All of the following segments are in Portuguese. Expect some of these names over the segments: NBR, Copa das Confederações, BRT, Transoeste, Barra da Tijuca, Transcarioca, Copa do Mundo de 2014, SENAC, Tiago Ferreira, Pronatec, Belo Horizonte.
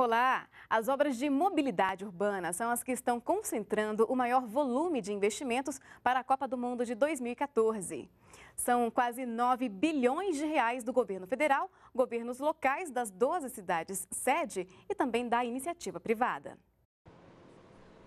Olá! As obras de mobilidade urbana são as que estão concentrando o maior volume de investimentos para a Copa do Mundo de 2014. São quase 9 bilhões de reais do governo federal, governos locais das 12 cidades sede e também da iniciativa privada.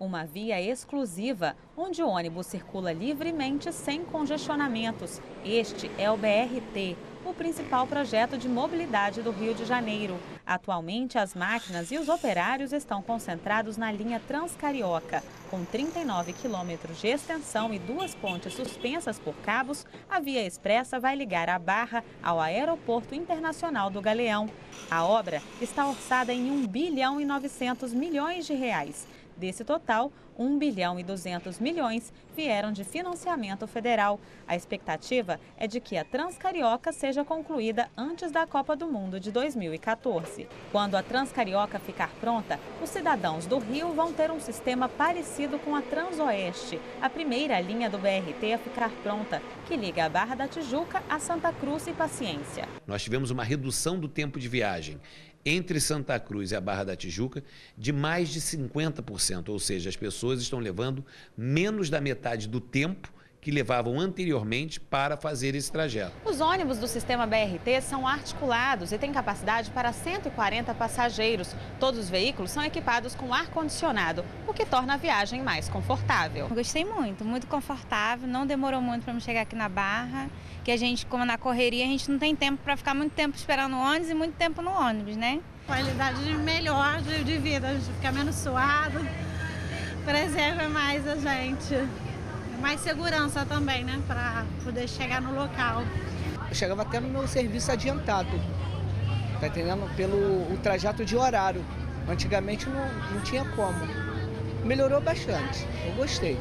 Uma via exclusiva, onde o ônibus circula livremente sem congestionamentos. Este é o BRT. O principal projeto de mobilidade do Rio de Janeiro. Atualmente, as máquinas e os operários estão concentrados na linha Transcarioca. Com 39 quilômetros de extensão e 2 pontes suspensas por cabos, a via expressa vai ligar a Barra ao Aeroporto Internacional do Galeão. A obra está orçada em 1 bilhão e 900 milhões de reais. Desse total, 1 bilhão e 200 milhões vieram de financiamento federal. A expectativa é de que a Transcarioca seja concluída antes da Copa do Mundo de 2014. Quando a Transcarioca ficar pronta, os cidadãos do Rio vão ter um sistema parecido com a Transoeste, a primeira linha do BRT a ficar pronta, que liga a Barra da Tijuca a Santa Cruz e Paciência. Nós tivemos uma redução do tempo de viagem entre Santa Cruz e a Barra da Tijuca de mais de 50%, ou seja, as pessoas estão levando menos da metade do tempo que levavam anteriormente para fazer esse trajeto. Os ônibus do sistema BRT são articulados e têm capacidade para 140 passageiros. Todos os veículos são equipados com ar-condicionado, o que torna a viagem mais confortável. Eu gostei muito, muito confortável, não demorou muito para chegar aqui na Barra, que a gente, como na correria, a gente não tem tempo para ficar muito tempo esperando o ônibus e muito tempo no ônibus, né? Qualidade melhor de vida, a gente fica menos suado, preserva mais a gente. Mais segurança também, né, para poder chegar no local. Eu chegava até no meu serviço adiantado, tá entendendo? Pelo trajeto de horário. Antigamente não tinha como. Melhorou bastante, eu gostei.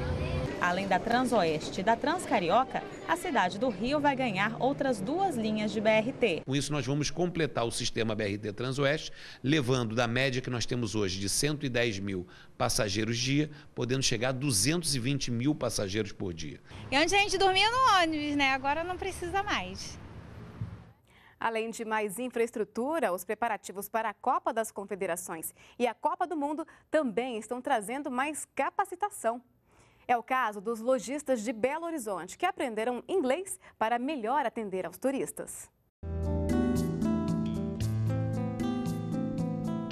Além da Transoeste e da Transcarioca, a cidade do Rio vai ganhar outras 2 linhas de BRT. Com isso, nós vamos completar o sistema BRT Transoeste, levando da média que nós temos hoje de 110 mil passageiros dia, podendo chegar a 220 mil passageiros por dia. E antes a gente dormia no ônibus, né? Agora não precisa mais. Além de mais infraestrutura, os preparativos para a Copa das Confederações e a Copa do Mundo também estão trazendo mais capacitação. É o caso dos lojistas de Belo Horizonte, que aprenderam inglês para melhor atender aos turistas.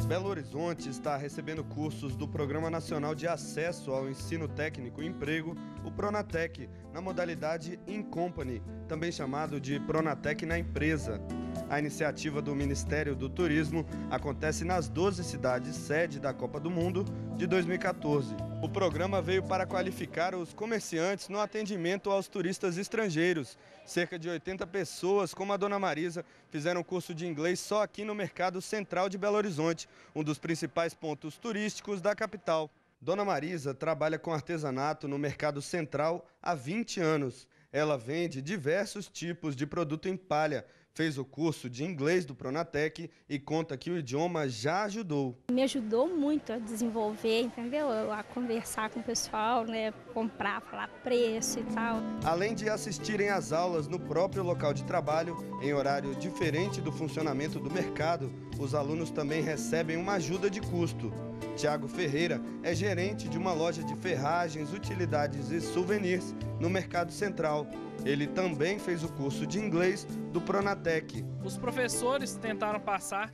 Belo Horizonte está recebendo cursos do Programa Nacional de Acesso ao Ensino Técnico e Emprego, o Pronatec, na modalidade In Company, também chamado de Pronatec na Empresa. A iniciativa do Ministério do Turismo acontece nas 12 cidades sede da Copa do Mundo de 2014. O programa veio para qualificar os comerciantes no atendimento aos turistas estrangeiros. Cerca de 80 pessoas, como a dona Marisa, fizeram curso de inglês só aqui no Mercado Central de Belo Horizonte, um dos principais pontos turísticos da capital. Dona Marisa trabalha com artesanato no Mercado Central há 20 anos. Ela vende diversos tipos de produto em palha. Fez o curso de inglês do Pronatec e conta que o idioma já ajudou. Me ajudou muito a desenvolver, entendeu? A conversar com o pessoal, né? Comprar, falar preço e tal. Além de assistirem às aulas no próprio local de trabalho, em horário diferente do funcionamento do mercado, os alunos também recebem uma ajuda de custo. Tiago Ferreira é gerente de uma loja de ferragens, utilidades e souvenirs no Mercado Central. Ele também fez o curso de inglês do Pronatec. Os professores tentaram passar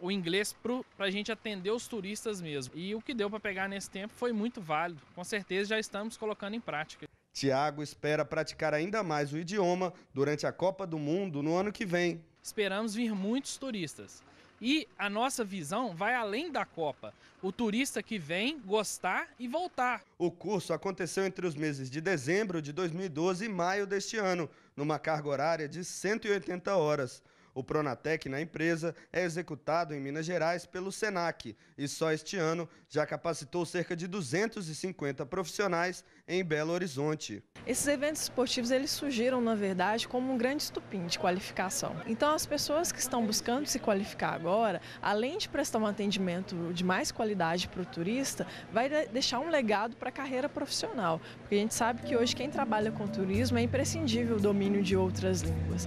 o inglês para a gente atender os turistas mesmo. E o que deu para pegar nesse tempo foi muito válido. Com certeza já estamos colocando em prática. Tiago espera praticar ainda mais o idioma durante a Copa do Mundo no ano que vem. Esperamos vir muitos turistas. E a nossa visão vai além da Copa. O turista que vem gostar e voltar. O curso aconteceu entre os meses de dezembro de 2012 e maio deste ano, numa carga horária de 180 horas. O Pronatec na Empresa é executado em Minas Gerais pelo SENAC e só este ano já capacitou cerca de 250 profissionais em Belo Horizonte. Esses eventos esportivos eles surgiram, na verdade, como um grande estupim de qualificação. Então as pessoas que estão buscando se qualificar agora, além de prestar um atendimento de mais qualidade para o turista, vai deixar um legado para a carreira profissional, porque a gente sabe que hoje quem trabalha com turismo é imprescindível o domínio de outras línguas.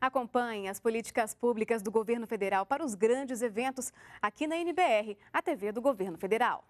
Acompanhe as políticas públicas do governo federal para os grandes eventos aqui na NBR, a TV do governo federal.